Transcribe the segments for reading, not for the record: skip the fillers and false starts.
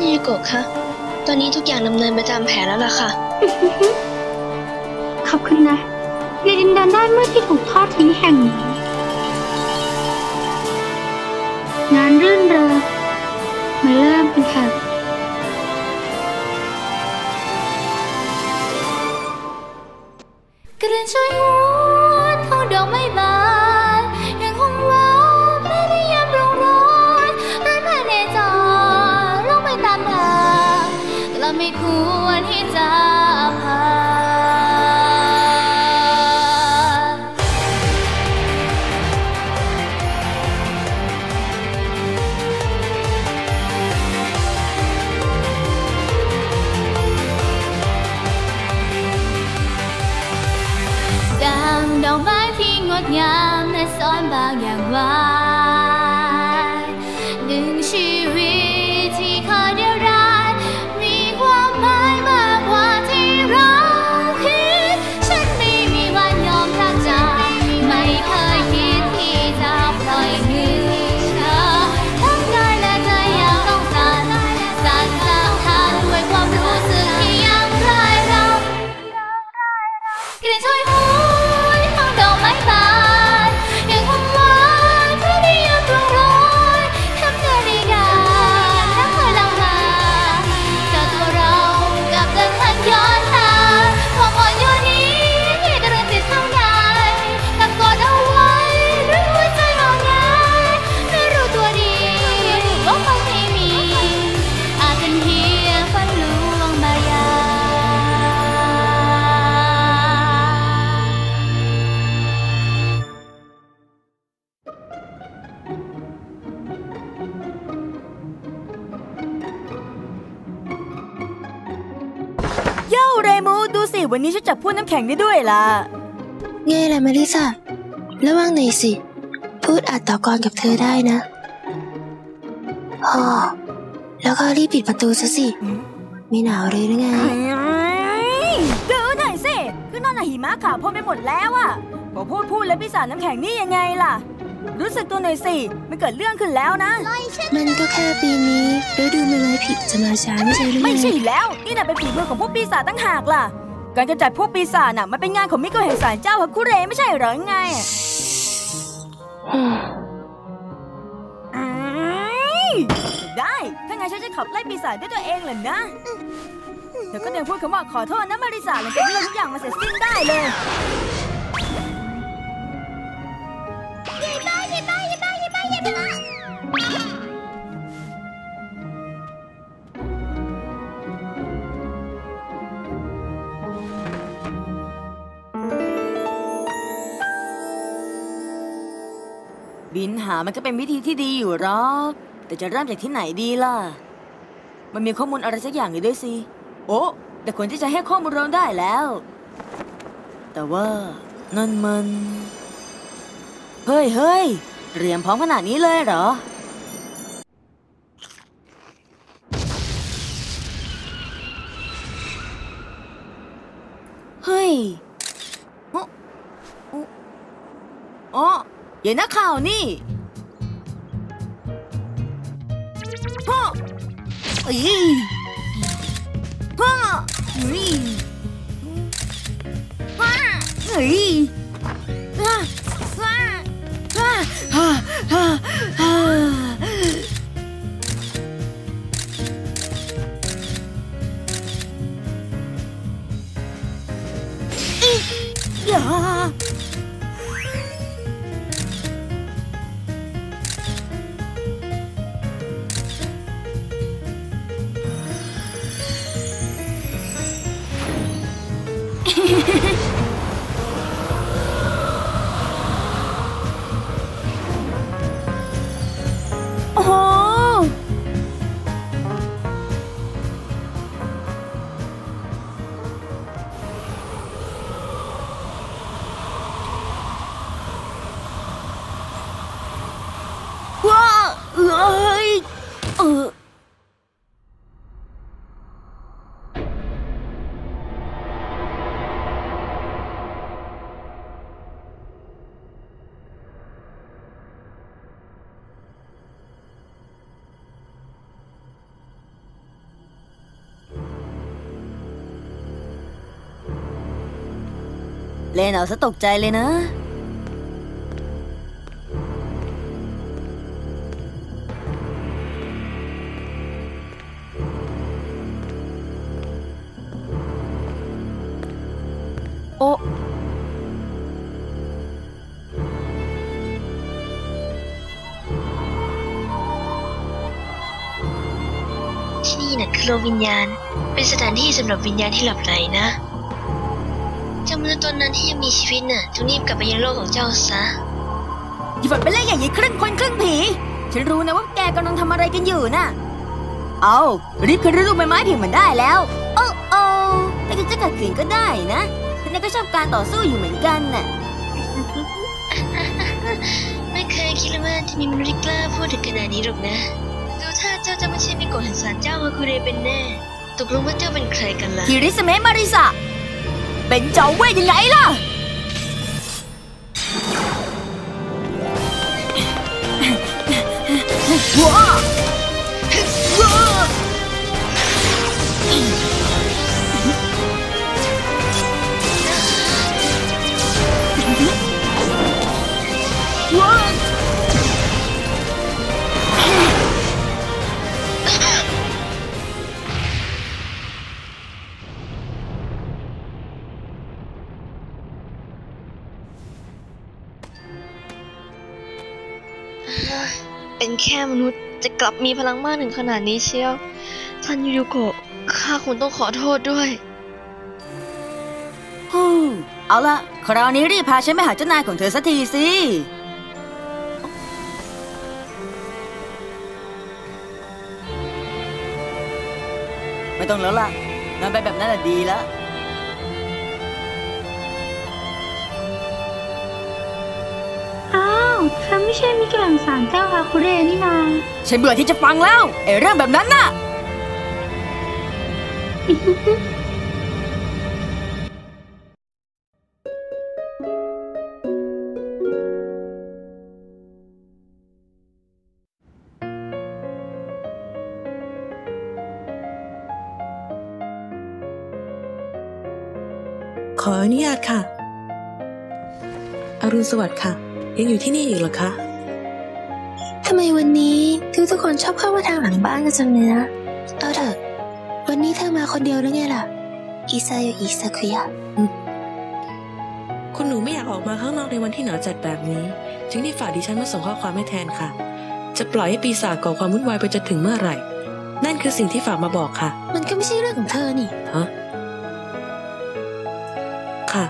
มิยุโกะคะตอนนี้ทุกอย่างดำเนินไปตามแผนแล้วล่ะค่ะ ขอบคุณนะในดินแดนด้านมืดที่ถูกทอดทิ้งแห่งนี้งานรื่นเริงมาเริ่มกันค่ะกลิ่นชายหวนของดอกไม้บานยังคงหวานไม่ได้ยามร้อนร้อนร้อนมาในจอลงไปตามทางเราไม่ควรที่จะผ่านดังดอกไม้ที่งดงามและซ้อนบางอย่างไว้หนึ่งชีวิตที่เคยเดียวดายมีความหมายมากกว่าที่เราคิดฉันไม่มีวันยอมพลาดจากไม่เคยคิดที่จะปล่อยมือเธอทั้งกายและใจยังต้องสั่นทานด้วยความรู้สึกที่ยังรายเรากลิ่นช่วยหูวันนี้ฉันจับพวกน้ำแข็งได้ด้วยล่ะไงล่ะมาริซาระวังหน่อยสิพูดอัดต่อกรกับเธอได้นะฮ่อแล้วก็รีบปิดประตูซะสิไม่หนาวเลยหรือไงดูหน่อยสิก็นอนหิมะขาวพ่นไปหมดแล้วอ่ะพอพูดแล้วพี่สารน้ำแข็งนี่ยังไงล่ะรู้สึกตัวหน่อยสิมันเกิดเรื่องขึ้นแล้วนะมันก็แค่ปีนี้ฤดูใบไม้ผลิจะมาช้าไม่ใช่หรือไงไม่ใช่แล้วนี่น่ะเป็นฝีมือของพวกปีศาจตั้งหากล่ะการกำจัดพวกปีศาจน่ะมันเป็นงานของมิโกะแห่งศาลเจ้าฮาคุเรไม่ใช่หรอไงได้ถ้างั้นฉันจะขับไล่ปีศาจด้วยตัวเองเลยนะเดี๋ยวก็เดินพูดคำว่าขอโทษนะมาริซาหลังจากที่ทุกอย่างมาเสร็จสิ้นได้เลยบินหามันก็เป็นวิธีที่ดีอยู่หรอกแต่จะเริ่มจากที่ไหนดีล่ะมันมีข้อมูลอะไรสักอย่างอยู่ด้วยสิโอ้แต่คนที่จะให้ข้อมูลเราได้แล้วแต่ว่านั่นมันเฮ้ยเตรียมพร้อมขนาดนี้เลยเหรอเฮ้ยอ๋ออย่านักข่าวนี่พ่อ เลนเอาซะตกใจเลยนะโอ้ที่นี่น่ะคือโลกวิญญาณเป็นสถานที่สำหรับวิญญาณที่หลับไหลนะเจ้ามนุษย์ตนนั้นที่ยังมีชีวิตน่ะจงรีบกลับไปยังโลกของเจ้าซะอย่าฝันไปเล่นอย่างนี้ครึ่งคนครึ่งผีฉันรู้นะว่าแกกำลังทำอะไรกันอยู่น่ะเอารีบขึ้นรูปไม้ผิงมันได้แล้วโอ้โอ้แต่ก็จะขัดขืนก็ได้นะฉันก็ชอบการต่อสู้อยู่เหมือนกันน่ะไม่เคยคิดเลยว่าจะมีมนุษย์กล้าพูดถึงขนาดนี้หรอกนะดูถ้าเจ้าจะไม่ใช่มิโกะแห่งศาลเจ้าฮาคุเรเป็นแน่ตกลงว่าเจ้าเป็นใครกันล่ะคิริสเมะมาริสะเป็นเจ้าเว่ยยังไงล่ะว้าว้าว้าเป็นแค่มนุษย์จะกลับมีพลังมากถึงขนาดนี้เชียวท่านยูริโกะข้าคงต้องขอโทษด้วยเอาละคราวนี้รีบพาฉันไปหาเจ้านายของเธอสักทีสิไม่ต้องแล้วล่ะนอนไปแบบนั้นแหละดีแล้วเธอไม่ใช่มิเกลสารเจ้าฮาคุเรนี่นาฉันเบื่อที่จะฟังแล้วไอ้เรื่องแบบนั้นน่ะขออนุญาตค่ะอรุณสวัสดิ์ค่ะยังอยู่ที่นี่อีกเหรอคะทำไมวันนี้ทุกคนชอบเข้ามาทางหลังบ้านกันจังเลยนะเอาเถอะวันนี้เธอมาคนเดียวหรือไงล่ะอิซายะอิซาคุยะคุณหนูไม่อยากออกมาข้างนอกในวันที่หนาวจัดแบบนี้จึงได้ฝากดิฉันมาส่งข้อความให้แทนค่ะจะปล่อยให้ปีศาจก่อความวุ่นวายไปจนถึงเมื่อไหร่นั่นคือสิ่งที่ฝากมาบอกค่ะมันก็ไม่ใช่เรื่องของเธอนี่ฮะค่ะ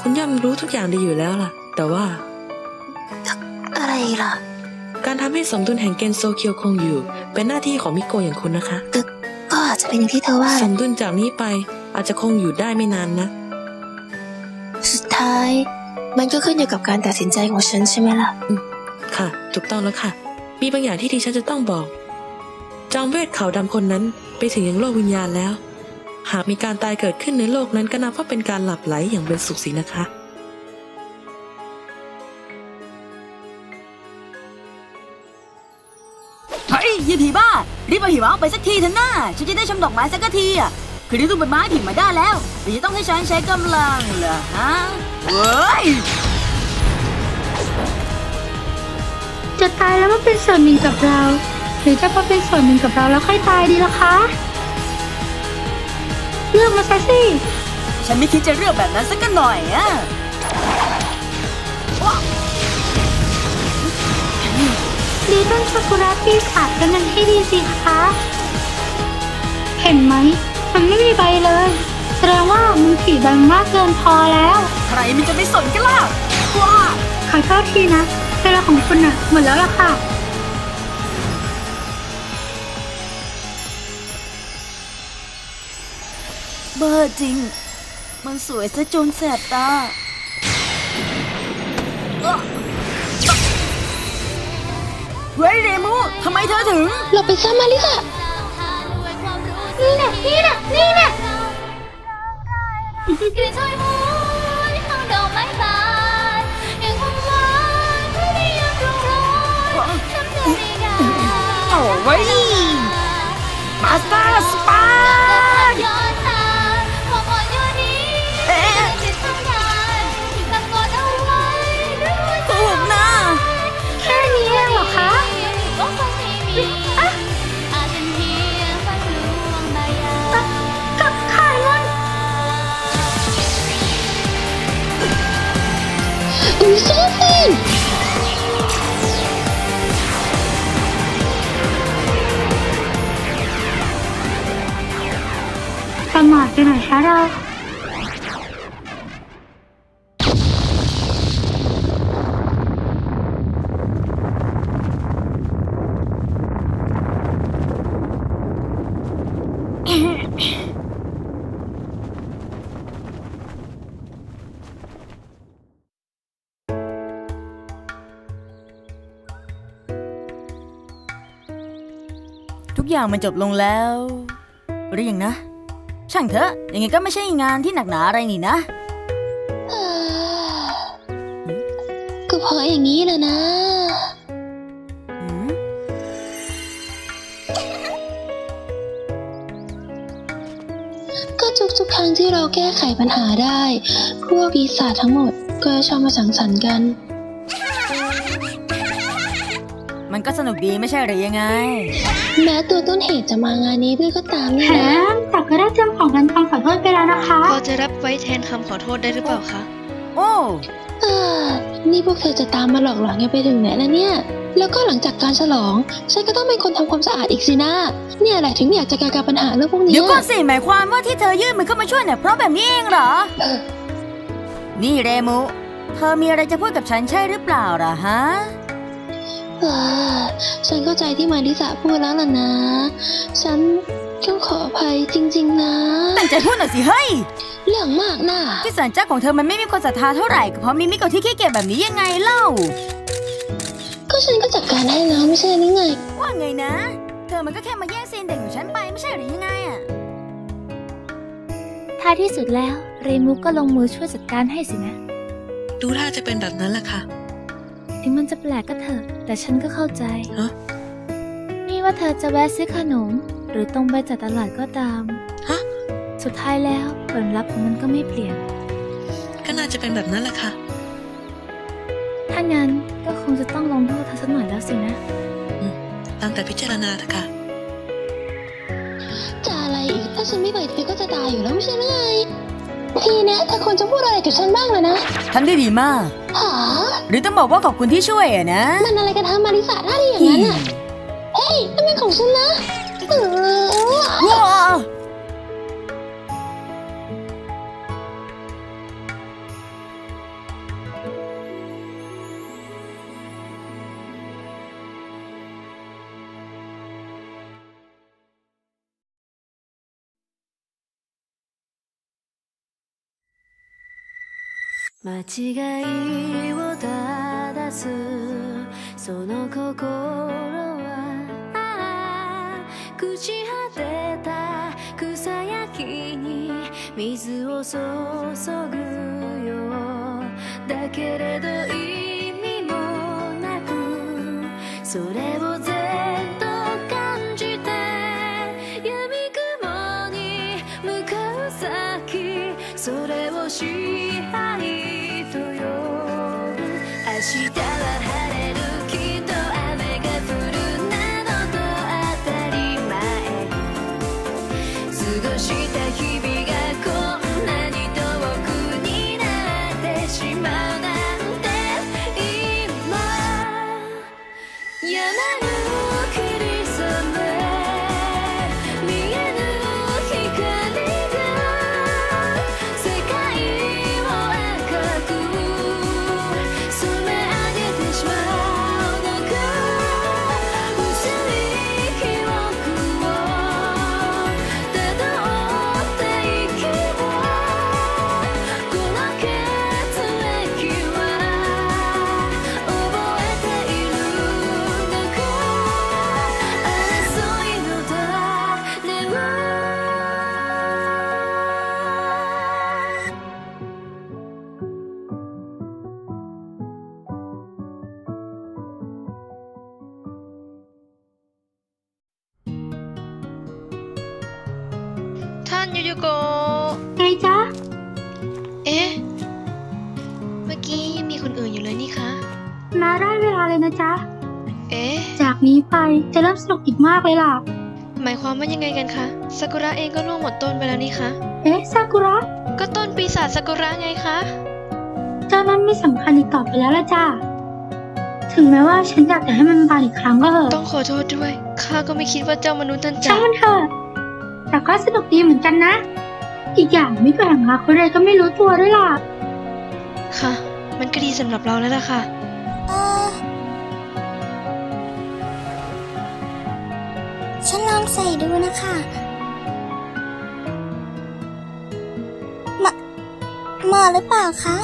คุณย่อมรู้ทุกอย่างดีอยู่แล้วล่ะแต่ว่าอะไรล่ะการทำให้สมดุลแห่งเกนโซเคียวคงอยู่เป็นหน้าที่ของมิโกะอย่างคุณนะคะก็อาจจะเป็นอย่างที่เธอว่าสมดุลจากนี้ไปอาจจะคงอยู่ได้ไม่นานนะสุดท้ายมันก็ขึ้นอยู่กับการตัดสินใจของฉันใช่ไหมล่ะค่ะถูกต้องแล้วค่ะมีบางอย่างที่ดิฉันจะต้องบอกจอมเวทขาวดำคนนั้นไปถึงยังโลกวิญญาณแล้วหากมีการตายเกิดขึ้นในโลกนั้นก็นับว่าเป็นการหลับไหลอย่างเป็นสุขสินะคะยี่ผีบ้ารีบเอาหิมะออกไปสักทีเถอะนะฉันจะได้ชมดอกไม้สักทีอ่ะคือได้รูปเป็นไม้ผิดมาได้แล้วแต่จะต้องให้ฉันใช้กำลังเหรอฮะเว้ยจะตายแล้วมาเป็นส่วนหนึ่งกับเราหรือจะมาเป็นส่วนหนึ่งกับเราแล้วค่อยตายดีล่ะคะเลือกมาซะสิฉันไม่คิดจะเลือกแบบนั้นสักหน่อยอ่ะดีต้นซากุระปีศาจกันนั้นให้ดีสิคะเห็นไหมมันไม่มีใบเลยแสดงว่ามันผีบังมากเกินพอแล้วใครมันจะไม่สนกันล่ะว้าขอโทษทีนะเวลาของคุณน่ะหมดแล้วล่ะค่ะเบอร์จริงมันสวยซะจนแสบตาเฮ้ยเรมูทำไมเธอถึงเราไปซ่อมมาลิซะนี่แหละนี่แหละนี่แหละโอ้ไว้มาสเตอร์สปาร์ค ไปไหนคะเราทุกอย่างมันจบลงแล้วหรือยังนะช่างเถอะยังไงก็ไม่ใช่งานที่หนักหนาอะไรนี่นะก็พออย่างนี้แหละนะก็ทุกๆครั้งที่เราแก้ไขปัญหาได้พวกปีศาจทั้งหมดก็ชอบมาสังสรรค์กันมันก็สนุกดีไม่ใช่หรือยังไงแม้ตัวต้นเหตุจะมางานนี้ด้วยก็ตามนี่นะแต่ก็ได้เตรียมของกันคำขอโทษไปแล้วนะคะพอจะรับไว้แทนคำขอโทษได้หรือเปล่าคะโอ้นี่พวกเธอจะตามมาหลอกหลอนกันไปถึงไหนนะเนี่ยแล้วก็หลังจากการฉลองฉันก็ต้องเป็นคนทำความสะอาดอีกสินะเนี่ยแหละถึงอยากจะแก้ปัญหาเรื่องพวกนี้เดี๋ยวก่อนสิหมายความว่าที่เธอยื่นมือเข้ามาช่วยเนี่ยเพราะแบบนี้เองเหรอนี่เรมุเธอมีอะไรจะพูดกับฉันใช่หรือเปล่าล่ะฮะฉันเข้าใจที่มาริสะพูดแล้วล่ะนะฉันต้องขออภัยจริงๆนะตั้งใจพูดหน่อยสิเฮ้ยเรื่องมากนะที่ศาลเจ้าของเธอมันไม่มีคนศรัทธาเท่าไหร่ก็เพราะมิมิโกะที่ขี้เกียจแบบนี้ยังไงเล่าก็ฉันก็จัดการให้แล้วไม่ใช่หรือไงว่าไงนะเธอมันก็แค่มาแย่งซีนเด่นของฉันไปไม่ใช่หรือยังไงอะท้ายที่สุดแล้วเรมุก็ลงมือช่วยจัดการให้สินะดูท่าจะเป็นแบบนั้นแหละค่ะถึงมันจะแปลกก็เถอะแต่ฉันก็เข้าใจนี่ว่าเธอจะแวะซื้อขนมหรือตรงไปจากตลาดก็ตามสุดท้ายแล้วผลลัพธ์ของมันก็ไม่เปลี่ยนก็น่าจะเป็นแบบนั้นแหละค่ะถ้างั้นก็คงจะต้องลงโทษเธอสักหน่อยแล้วสินะตามแต่พิจารณาเถอะค่ะจะอะไรถ้าฉันไม่ไปเธอก็จะตายอยู่แล้วไม่ใช่หรือไงทีนี้เธอควรจะพูดอะไรกับฉันบ้างเลยนะทำได้ดีมากหรือต้องบอกว่าขอบคุณที่ช่วยอะนะมันอะไรกันฮะมาริสะท่าดีอย่างนั้นอะเฮ้ยนั่นเป็นของฉันนะ間違いを正すその心は朽ち果てた草焼きに水を注ぐよだけれど意味もなくそれを全部感じて闇雲に向かう先それを支配明日は晴れるきっと雨が降るなどと当たり前過ごした日々がこんなに遠くになってしまうなんて今山を切り裂め見えぬ光が世界を赤くยูยูโกไงจ๊ะเอ๊ะเมื่อกี้ยังมีคนอื่นอยู่เลยนี่คะมาได้เวลาเลยนะจ๊ะเอ๊ะจากนี้ไปจะเริ่มสนุกอีกมากเลยล่ะหมายความว่ายังไงกันคะซากุระเองก็ล่วงหมดต้นไปแล้วนี่คะเอ๊ะซากุระก็ต้นปีศาจซากุระไงคะแต่มันไม่สำคัญอีกต่อไปแล้วล่ะจ้ะถึงแม้ว่าฉันอยากจะให้มันบานอีกครั้งก็เถอะต้องขอโทษด้วยข้าก็ไม่คิดว่าเจ้ามนุษย์ท่านจะใช่มันเถอะแต่ก็สนุกดีเหมือนกันนะ อีกอย่างไม่แบ่งหาคนใดก็ไม่รู้ตัวด้วยล่ะค่ะมันก็ดีสำหรับเราแล้วล่ะค่ะฉันลองใส่ดูนะคะเหมาะหรือเปล่าคะ